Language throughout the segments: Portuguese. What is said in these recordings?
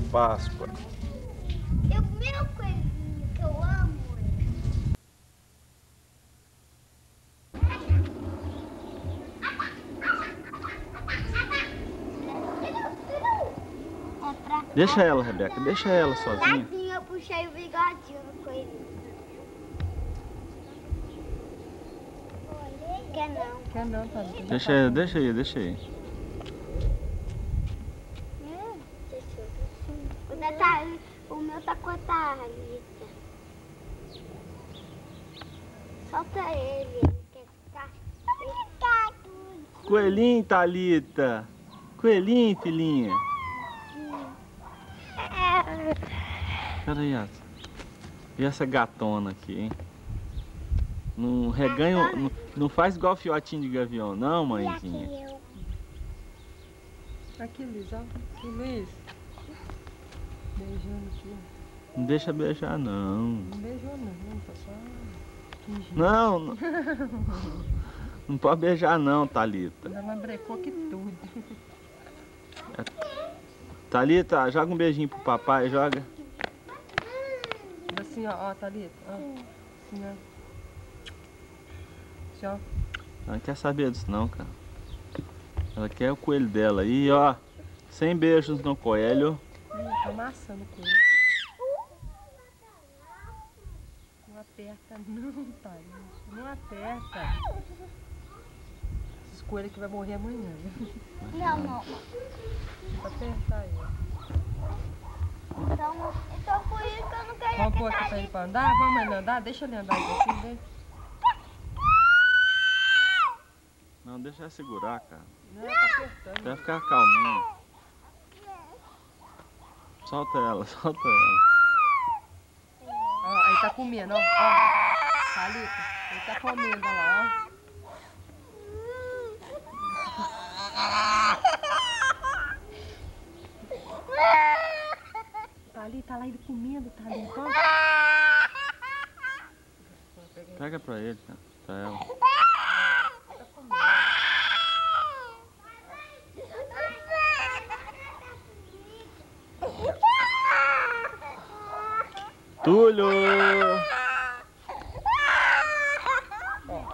de Páscoa. Eu comi um coelhinho que eu amo. Deixa ela, Rebeca, deixa ela sozinha. Eu puxei o bigodinho do coelhinho. Quer não? Quer não, Talita. Deixa aí. O meu tá com a Talita. Solta ele. Quer ficar? Coelhinho, Talita. Coelhinho, filhinha. Pera aí, Átila. E essa gatona aqui, hein? Não reganha, não faz igual fiotinho de gavião, não, mãezinha. Aqui, Luiz, ó. O Luiz. Beijando aqui. Não deixa beijar, não. Não beijou, não. Tá só... Não, não. Não pode beijar, não, Talita. Ela lambrecou aqui tudo. É... Talita, joga um beijinho pro papai, joga. Assim, ó, Talita. Ó. Assim, ó. Ela não quer saber disso não, cara. Ela quer o coelho dela aí, ó. 100 beijos no coelho. Tá amassando o coelho. Não aperta não, pai. Não aperta. Esses coelhos que vai morrer amanhã. Não, não. Vou apertar aí, ó. Então, eu tô com isso que eu não quero. Vamos pôr aqui pra andar? Vamos ele andar? Deixa ele andar um pouquinho dele. Não, deixa ela segurar, cara. Não, ela tá apertando. Vai ficar calminha. Solta ela, solta ela. Ó, aí tá comendo, ó. Ó. Talita, ele tá comendo, ó lá, ó. Talita, lá ele comendo, Talita. Ó. Pega pra ele, cara. Pra ela. Túlio!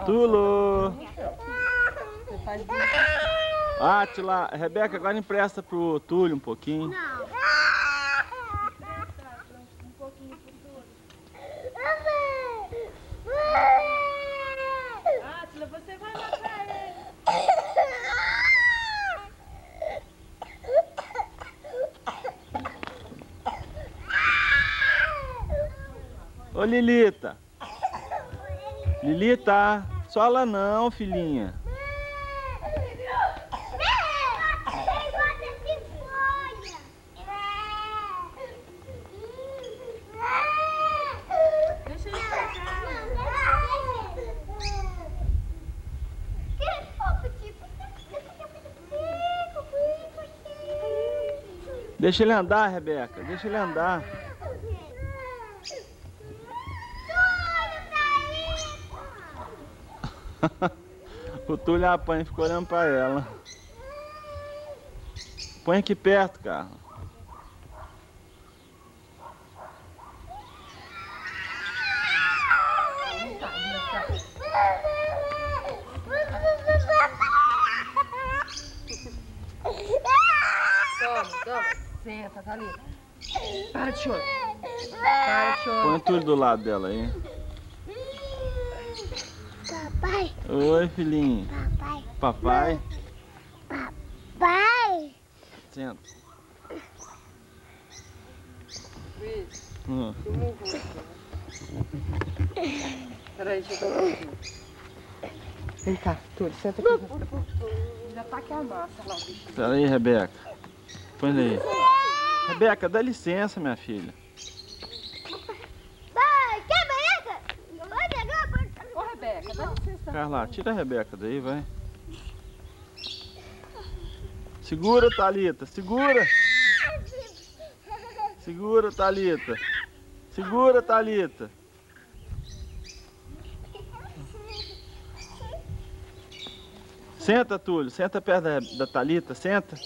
Túlio! Átila, Rebeca, agora empresta pro Túlio um pouquinho. Não. Um pouquinho pro Túlio. Átila, você vai lá pra ele. Ô Lilita, Lilita, só ela não, filhinha. Deixa ele andar, Rebeca, deixa ele andar. O Túlio apanha e ficou olhando pra ela. Põe aqui perto, Carla. Toma. Senta, Talita. Para de chorar. Põe o Túlio do lado dela aí. Papai. Oi, filhinho. Papai. Papai. Não. Papai. Senta. Luiz. Peraí, deixa eu colocar aqui. Vem cá, Túlio, senta aqui. Já tá aqui a massa lá, bichinho. Peraí, Rebeca. Põe daí. Rebeca, dá licença, minha filha. Carla, tira a Rebeca daí, vai. Segura, Talita, segura. Segura, Talita. Segura, Talita. Senta, Túlio, senta perto da Talita, senta.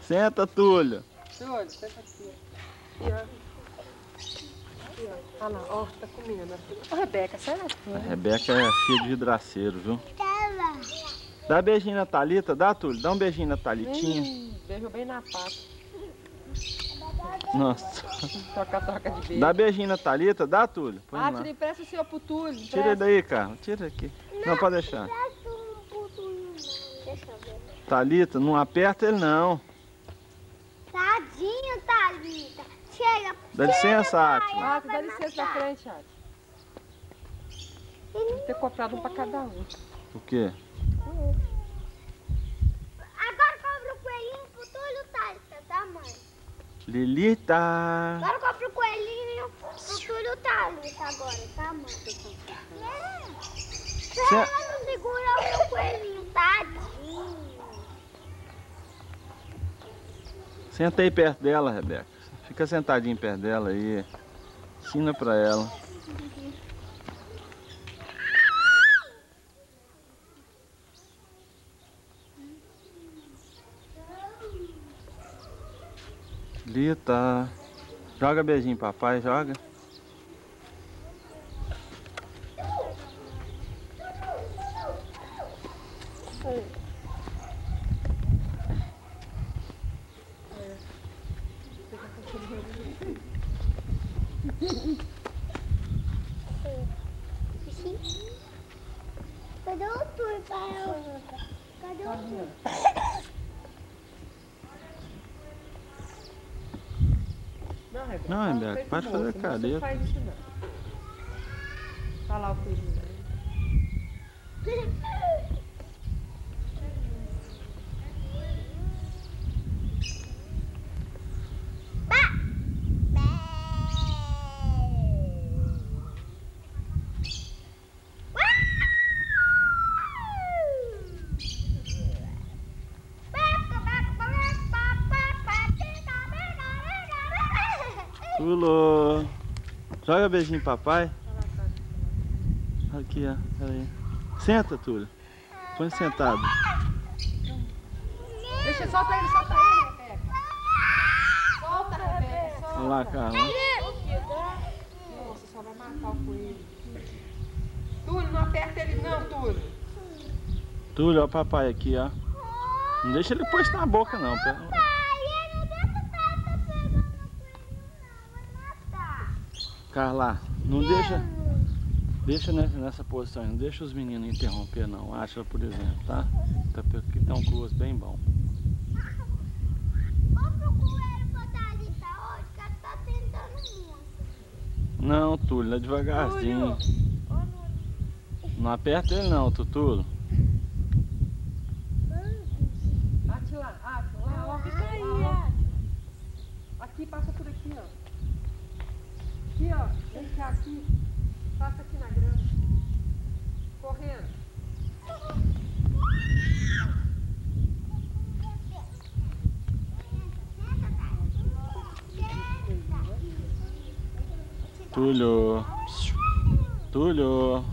Senta, Túlio. Túlio, senta aqui. Ah, não. Ó, tá comendo. Ô, Rebeca, será que... A Rebeca é filha de vidraceiro, viu? Dá beijinho na Talita. Dá, Túlio. Dá um beijinho na Talitinha. Beijo bem na pata. Nossa. Toca, toca de beijo. Dá beijinho na Talita. Dá, Túlio. Põe lá. Átila, empresta o seu pro Túlio. Tira daí, Carla. Tira aqui. Não, pode deixar. Talita, não aperta ele, não. Tadinho, Talita. Chega. Dá licença, Átila. Átila, dá licença na frente, Átila. Tem que ter comprado um pra cada um. O quê? Agora compra o coelhinho pro Túlio, Talita, tá, mãe? Lilita. Agora compra o coelhinho pro Túlio, Talita, agora, tá, mãe? Ela não segura o meu coelhinho, tadinho. Senta aí perto dela, Rebeca. Fica sentadinho perto dela aí. Ensina pra ela. Lita. Joga beijinho, papai. Joga. Cadê o Túlio, pai? Cadê o Túlio? Não, Rebeca, pode fazer cadeira. Olha lá o coelhinho. Túlio, joga beijinho, papai. Aqui, ó. Peraí. Senta, Túlio. Põe sentado. Deixa, solta ele, solta ele, Rebeca. Solta, Rebeca, solta. Olha lá, Carla. Nossa, só vai matar o coelho. Túlio, não aperta ele não, Túlio. Túlio, ó o papai aqui, ó. Não deixa ele pôr isso na boca, não. Carla, não deixa, nessa posição, não deixa os meninos interromper não, Átila, por exemplo, tá? Tá aqui, dá um close bem bom. Vamos pro coelho botar ali, tá? Hoje, que ela tá tentando muito. Não, Túlio, é devagarzinho. Não aperta ele não, Túlio. Átila, Átila, Átila. Aqui, passa por aqui, ó. Aqui, ó, vem cá aqui, passa aqui na grama, correndo. Túlio, Túlio,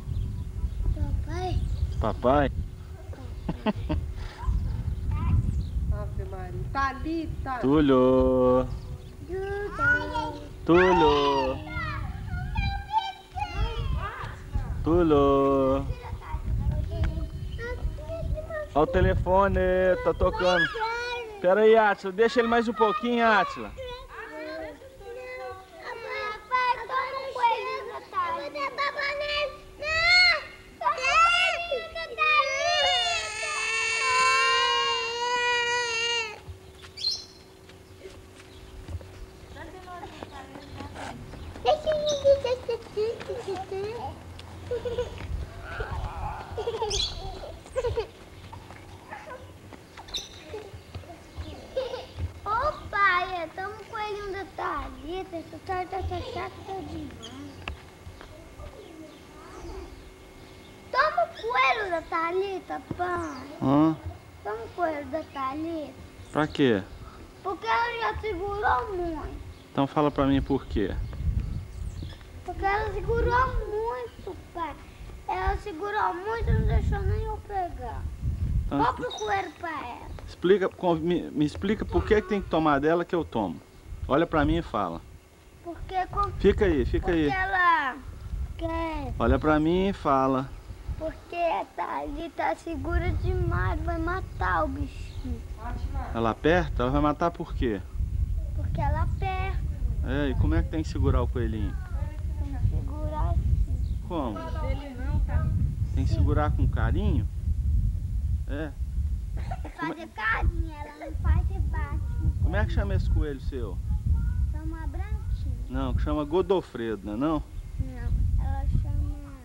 papai, papai. Ave Maria, Talita, Túlio, Túlio. Túlio! Olha o telefone, tá tocando. Pera aí, Átila, deixa ele mais um pouquinho, Átila. Essa torta tá chata demais. Toma o coelho da Talita, pai. Toma o coelho da Talita. Pra quê? Porque ela já segurou muito. Então fala pra mim por quê. Porque ela segurou muito, pai. Ela segurou muito e não deixou nem eu pegar. Então... Compra o coelho pra ela. Explica, me explica por que tem que tomar dela que eu tomo. Olha pra mim e fala. Porque... Fica aí, fica aí. Ela quer... Olha pra mim e fala. Porque ele tá segura demais, vai matar o bichinho. Ela aperta? Ela vai matar por quê? Porque ela aperta. É, e como é que tem que segurar o coelhinho? Tem que segurar assim. Como? Tem que segurar com carinho? É. Fazer carinho, ela não faz e bate. Como é que chama esse coelho seu? Chama branquinho. Não, que chama Godofredo, não é não? Não, ela chama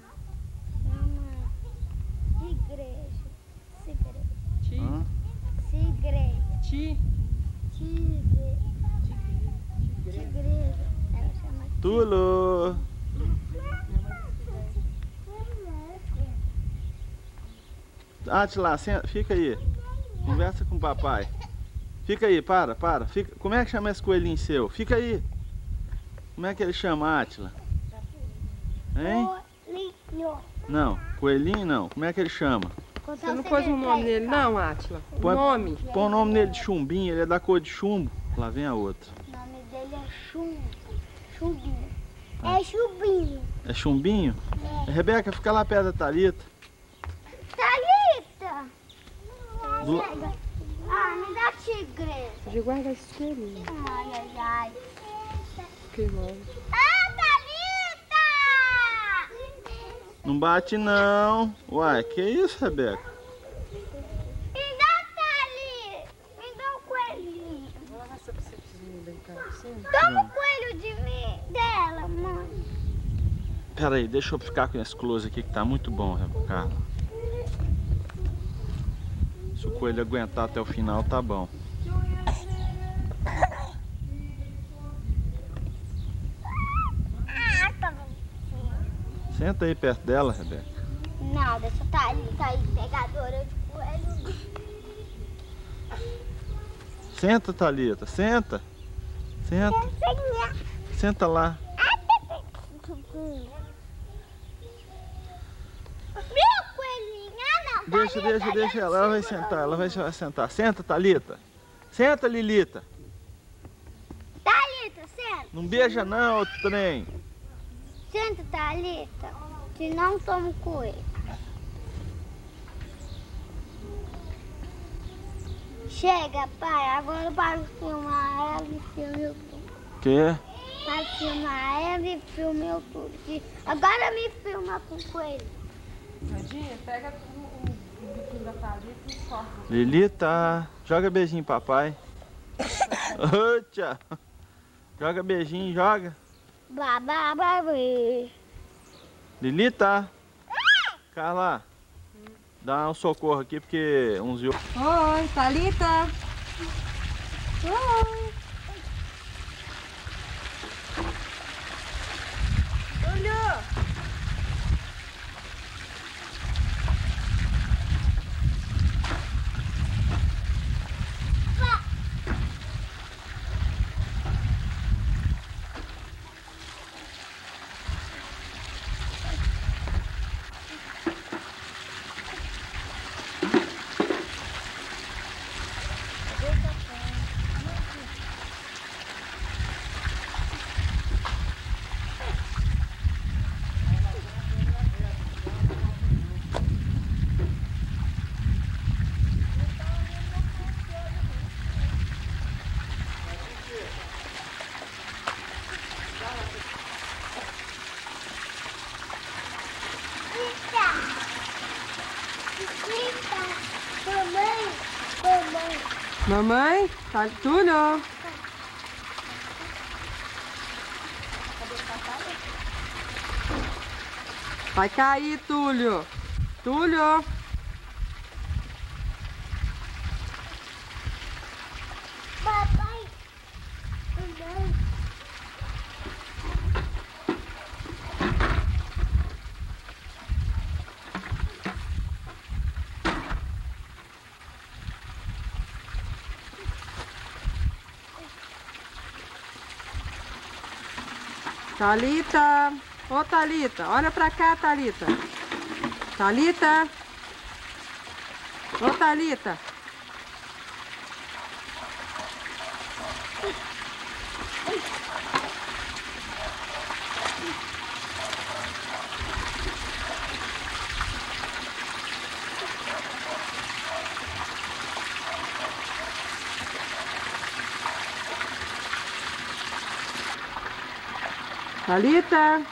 Tigrejo. Tigrejo. Tigrejo. Tigrejo. Ela chama Túlio. Átila, fica aí. Conversa com o papai. Fica aí, para. Fica. Como é que chama esse coelhinho seu? Fica aí. Como é que ele chama, Átila? Hein? Coelhinho. Não, coelhinho não. Como é que ele chama? Você não pôs um nome nele não, Átila? Nome? Põe o nome nele de chumbinho, ele é da cor de chumbo. Lá vem a outra. O nome dele é chumbo. Chumbinho. É chumbinho. É chumbinho? É. Rebeca, fica lá perto da Talita. Ah, me dá tigre. Já guarda esse coelhinho. Ai. Que bom. Ah, Talita! Não bate não. Uai, que isso, Rebeca? Me dá, Talita. Me dá o coelhinho. Nossa, você precisa me brincar assim? Toma o coelho de mim, dela, mãe. Pera aí, deixa eu ficar com esse close aqui que tá muito bom, Carla. Se o coelho aguentar até o final, tá bom. Senta aí perto dela, Rebeca. Não, deixa eu tá aí, pegadora de coelho. Senta, Talita, senta. Senta. Senta lá. Deixa ela, ela vai sentar, Senta, Talita. Senta, Lilita. Talita, senta. Não beija não, trem. Senta, Talita, se não toma coelho. Chega, pai, agora para filmar ela e filme eu tudo. Quê? Para filmar ela e filme eu tudo. Agora me filma com coelho. Vandinha, pega o... Lilita, joga beijinho, papai. Ô, tia. Joga beijinho, joga. Lilita, Carla, dá um socorro aqui porque uns. Oi, Talita. Oi. Olha. Mamãe, tá tudo. Vai cair, Túlio. Túlio. Papai. Talita, ô Talita, olha pra cá, Talita. Talita, ô Talita, Talita.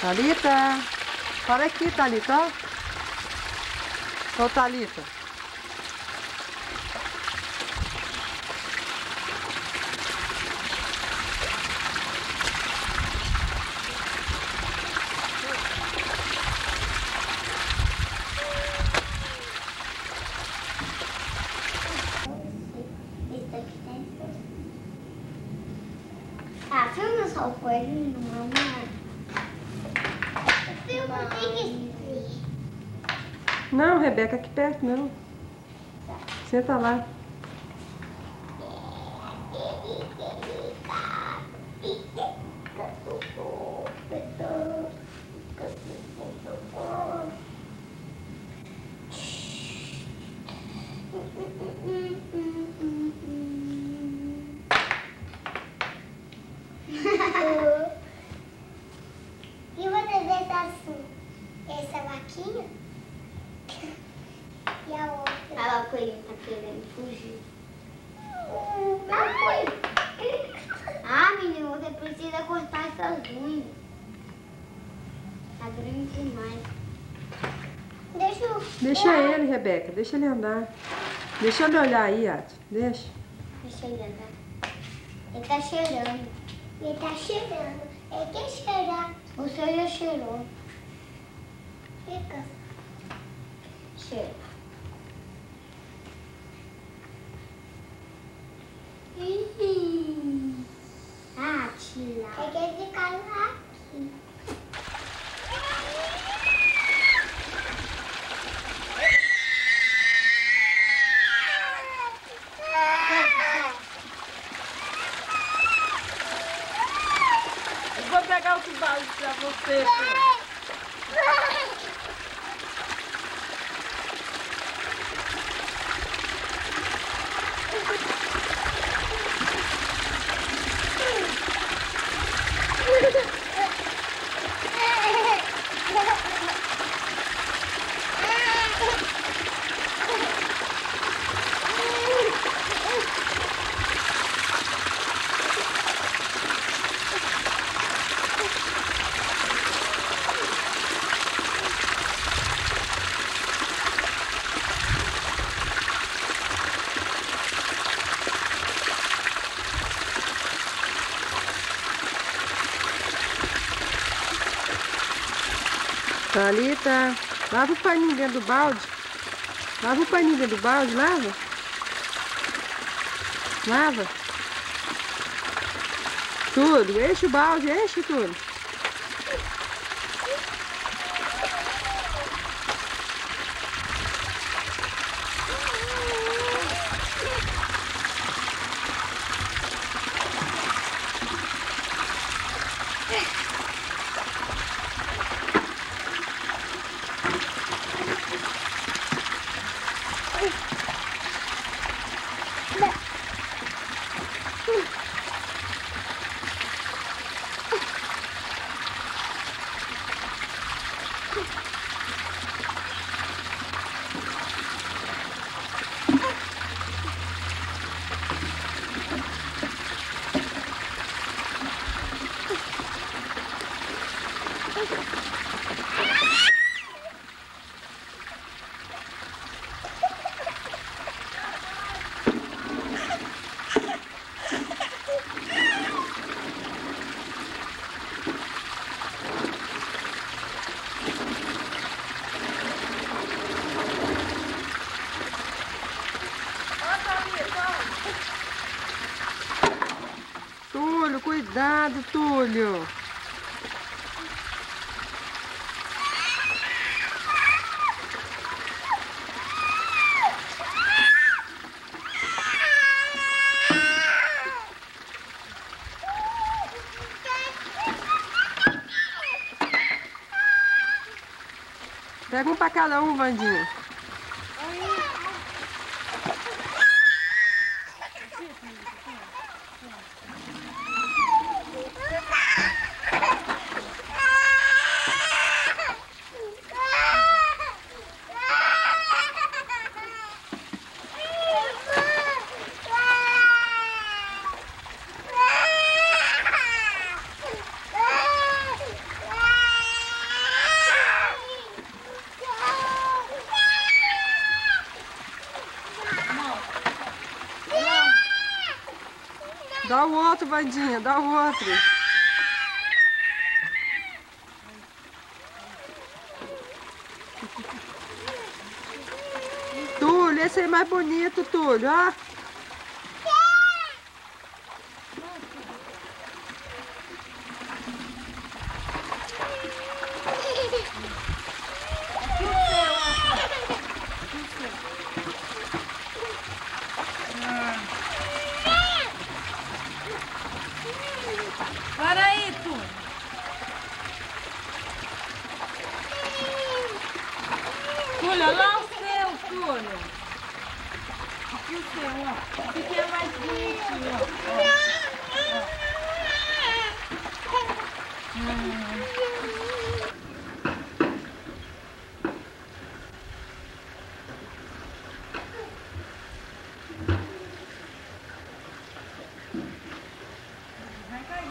Talita, para aqui, Talita. Só Talita. Ah, filma só o coelhinho, mamãe. Não, Rebeca, aqui perto não. Senta lá. E você vê assim, essa vaquinha e a outra. Olha lá o coelhinho tá querendo fugir. Ah, menino, você precisa cortar essas unhas. Tá grande demais. Deixa ele, Rebeca, deixa ele andar. Deixa ele olhar aí, Átila. Deixa ele andar. Ele tá cheirando. Ele tá cheirando. Ele quer cheirar. O senhor já cheirou. Fica. Cheira. Ah, Átila. Ele quer ficar lá aqui. Você. Talita, lava o paninho dentro do balde. Lava o paninho dentro do balde, lava. Lava. Tudo, enche o balde, enche tudo. Cuidado, Túlio. Pega um pra cada um, Vandinha. Dá o outro, Vandinha, dá o outro. Túlio, esse é mais bonito, Túlio, ó. Para aí, Túlio. Túlio, olha lá o seu, Túlio. Aqui o seu, ó. Esse aqui é mais bonitinho, Vai cair.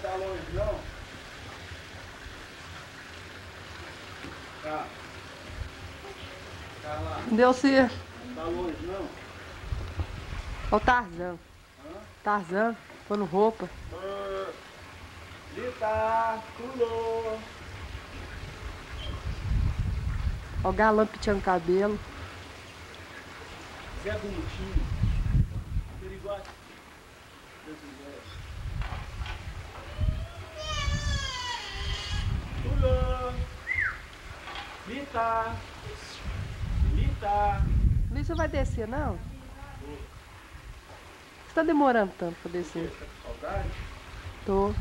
Tá longe, não? Tá. Tá lá. Deu certo. Tá longe, não? Ó o Tarzan. Hã? Tarzan, pondo roupa. Lita, pulou. Ó o galã penteando cabelo. Zé bonitinho. Perigote. Deus me deu. Lita! Lita! Luiz, você vai descer, não? Tô. Você tá demorando tanto pra descer? Você tá com saudade? Tô.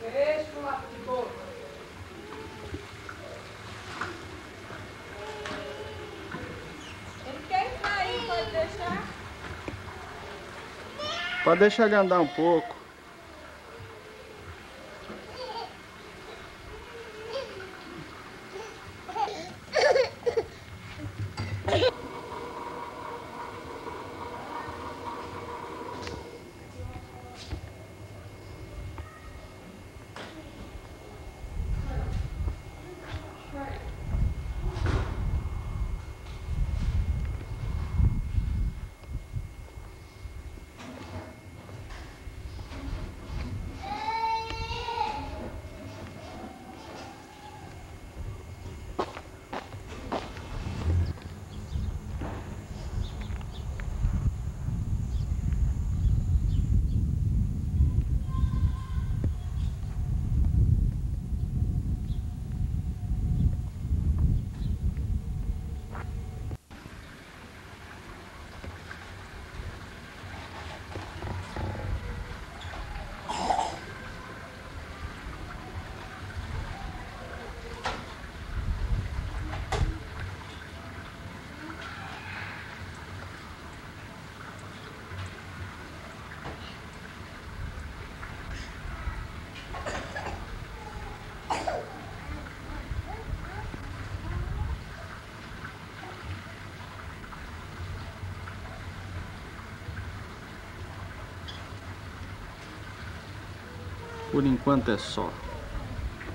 Deixa o lado de boca. Ele quer sair, pode deixar? Pode deixar ele andar um pouco. Por enquanto é só.